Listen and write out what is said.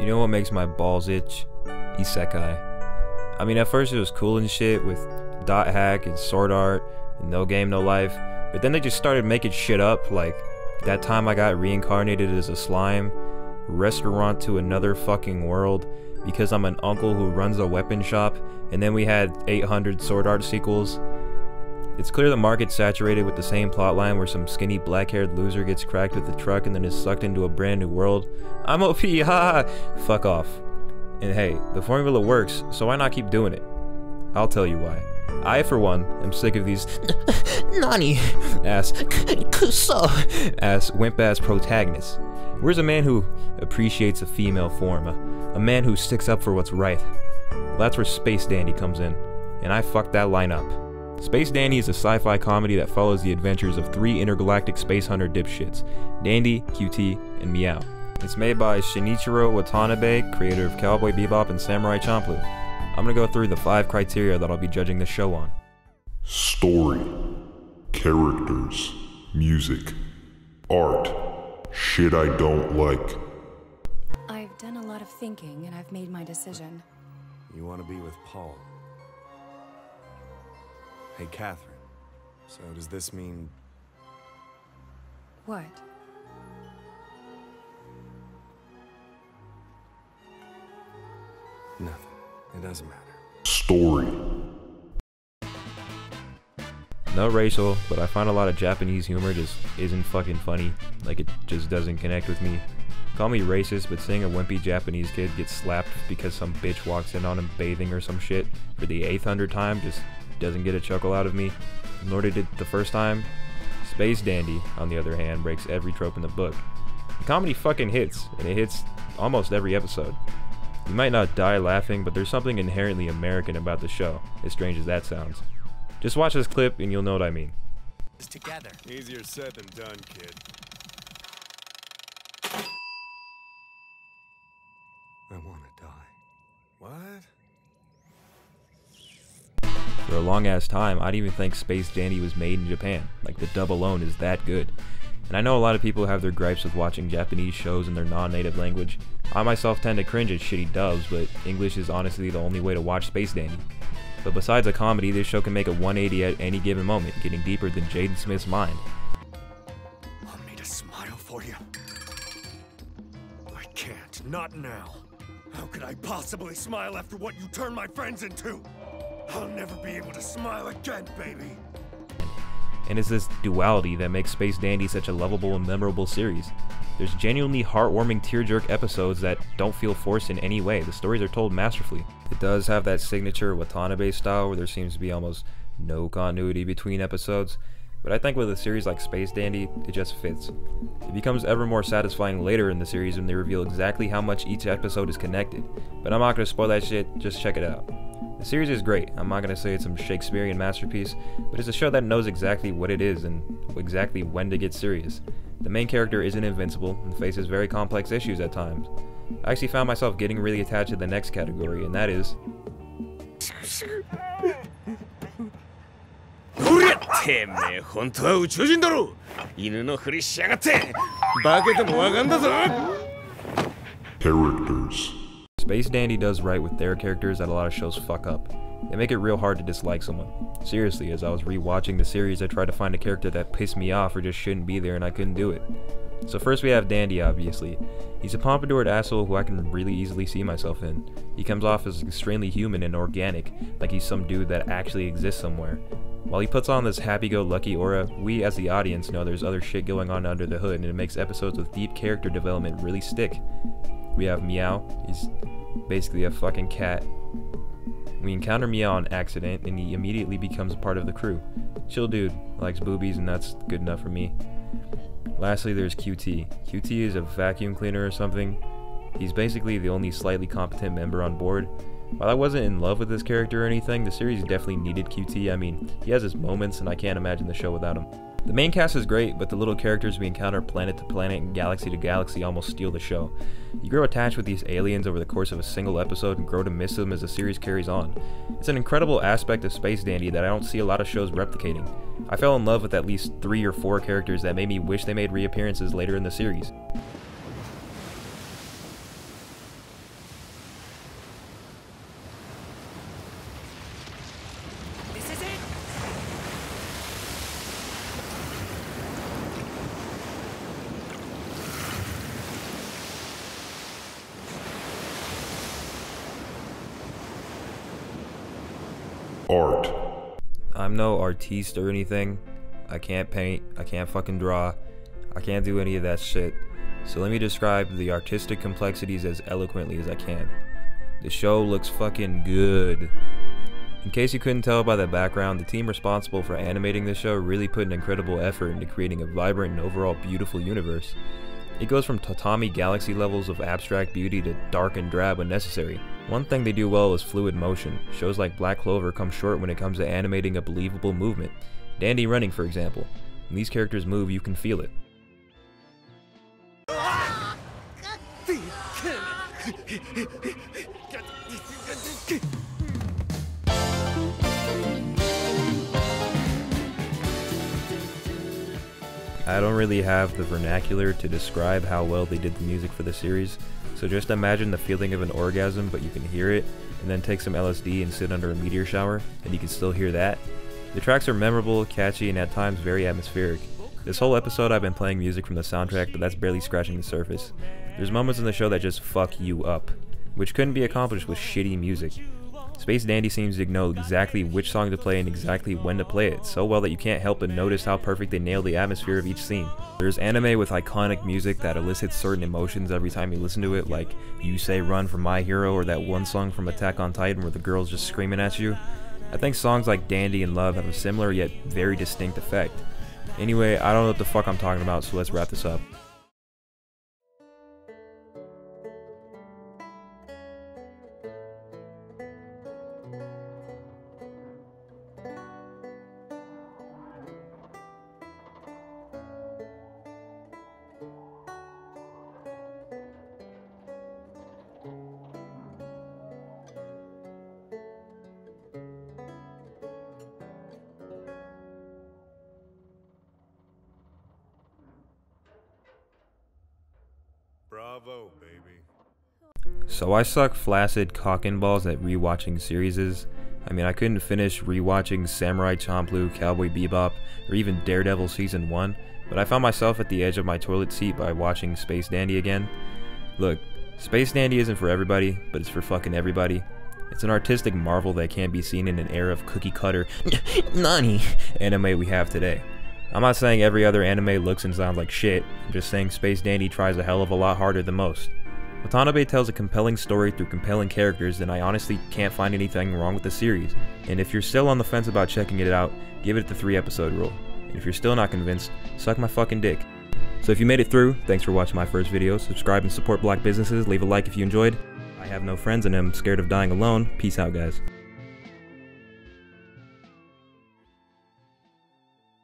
You know what makes my balls itch? Isekai. I mean, at first it was cool and shit with .hack and Sword Art and No Game No Life, but then they just started making shit up, like That Time I Got Reincarnated as a Slime, Restaurant to Another Fucking World, Because I'm an Uncle Who Runs a Weapon Shop, and then we had 800 Sword Art sequels. It's clear the market's saturated with the same plotline where some skinny black-haired loser gets cracked with a truck and then is sucked into a brand new world. I'm OP, haha! Fuck off. And hey, the formula works, so why not keep doing it? I'll tell you why. I, for one, am sick of these nani ass kuso ass wimp-ass protagonists. Where's a man who appreciates a female form? A man who sticks up for what's right? Well, that's where Space Dandy comes in, and I fucked that line up. Space Dandy is a sci-fi comedy that follows the adventures of three intergalactic space hunter dipshits, Dandy, QT, and Meow. It's made by Shinichiro Watanabe, creator of Cowboy Bebop and Samurai Champloo. I'm gonna go through the 5 criteria that I'll be judging this show on. Story, characters, music, art, shit I don't like. I've done a lot of thinking and I've made my decision. You wanna be with Paul? Hey, Catherine, so does this mean... What? Nothing. It doesn't matter. Story. No racial, but I find a lot of Japanese humor just isn't fucking funny. Like, it just doesn't connect with me. Call me racist, but seeing a wimpy Japanese kid get slapped because some bitch walks in on him bathing or some shit for the 800th time just... doesn't get a chuckle out of me, nor did it the first time. Space Dandy, on the other hand, breaks every trope in the book. The comedy fucking hits, and it hits almost every episode. You might not die laughing, but there's something inherently American about the show, as strange as that sounds. Just watch this clip and you'll know what I mean. It's together. Easier said than done, kid. I wanna die. What? For a long ass time, I didn't even think Space Dandy was made in Japan. Like, the dub alone is that good. And I know a lot of people have their gripes with watching Japanese shows in their non-native language. I myself tend to cringe at shitty dubs, but English is honestly the only way to watch Space Dandy. But besides a comedy, this show can make a 180 at any given moment, getting deeper than Jaden Smith's mind. Want me to smile for you? I can't. Not now. How could I possibly smile after what you turned my friends into? I'll never be able to smile again, baby! And it's this duality that makes Space Dandy such a lovable and memorable series. There's genuinely heartwarming tear-jerk episodes that don't feel forced in any way. The stories are told masterfully. It does have that signature Watanabe style where there seems to be almost no continuity between episodes, but I think with a series like Space Dandy, it just fits. It becomes ever more satisfying later in the series when they reveal exactly how much each episode is connected, but I'm not gonna spoil that shit, just check it out. The series is great. I'm not gonna say it's some Shakespearean masterpiece, but it's a show that knows exactly what it is and exactly when to get serious. The main character isn't invincible and faces very complex issues at times. I actually found myself getting really attached to the next category, and that is... characters. Space Dandy does right with their characters that a lot of shows fuck up. They make it real hard to dislike someone. Seriously, as I was re-watching the series, I tried to find a character that pissed me off or just shouldn't be there, and I couldn't do it. So first we have Dandy, obviously. He's a pompadoured asshole who I can really easily see myself in. He comes off as extremely human and organic, like he's some dude that actually exists somewhere. While he puts on this happy-go-lucky aura, we as the audience know there's other shit going on under the hood, and it makes episodes with deep character development really stick. We have Meow. He's basically a fucking cat. We encounter Meow on accident, and he immediately becomes part of the crew. Chill dude, likes boobies, and that's good enough for me. Lastly, there's QT. QT is a vacuum cleaner or something. He's basically the only slightly competent member on board. While I wasn't in love with this character or anything, the series definitely needed QT. I mean, he has his moments, and I can't imagine the show without him. The main cast is great, but the little characters we encounter planet to planet and galaxy to galaxy almost steal the show. You grow attached with these aliens over the course of a single episode and grow to miss them as the series carries on. It's an incredible aspect of Space Dandy that I don't see a lot of shows replicating. I fell in love with at least 3 or 4 characters that made me wish they made reappearances later in the series. art. I'm no artiste or anything. I can't paint, I can't fucking draw, I can't do any of that shit. So let me describe the artistic complexities as eloquently as I can. The show looks fucking good. In case you couldn't tell by the background, the team responsible for animating this show really put an incredible effort into creating a vibrant and overall beautiful universe. It goes from Tatami Galaxy levels of abstract beauty to dark and drab when necessary. One thing they do well is fluid motion. Shows like Black Clover come short when it comes to animating a believable movement. Dandy running, for example. When these characters move, you can feel it. I don't really have the vernacular to describe how well they did the music for the series, so just imagine the feeling of an orgasm but you can hear it, and then take some LSD and sit under a meteor shower, and you can still hear that. The tracks are memorable, catchy, and at times very atmospheric. This whole episode I've been playing music from the soundtrack, but that's barely scratching the surface. There's moments in the show that just fuck you up, which couldn't be accomplished with shitty music. Space Dandy seems to know exactly which song to play and exactly when to play it, so well that you can't help but notice how perfect they nail the atmosphere of each scene. There's anime with iconic music that elicits certain emotions every time you listen to it, like You Say Run from My Hero or that one song from Attack on Titan where the girl's just screaming at you. I think songs like Dandy and Love have a similar yet very distinct effect. Anyway, I don't know what the fuck I'm talking about, so let's wrap this up. Bravo, baby. So I suck flaccid cock and balls at rewatching series. I mean, I couldn't finish rewatching Samurai Champloo, Cowboy Bebop, or even Daredevil Season 1, but I found myself at the edge of my toilet seat by watching Space Dandy again. Look, Space Dandy isn't for everybody, but it's for fucking everybody. It's an artistic marvel that can't be seen in an era of cookie-cutter nani anime we have today. I'm not saying every other anime looks and sounds like shit, I'm just saying Space Dandy tries a hell of a lot harder than most. Watanabe tells a compelling story through compelling characters, and I honestly can't find anything wrong with the series. And if you're still on the fence about checking it out, give it the 3-episode rule. And if you're still not convinced, suck my fucking dick. So if you made it through, thanks for watching my first video, subscribe and support black businesses, leave a like if you enjoyed. I have no friends and I'm scared of dying alone, peace out guys.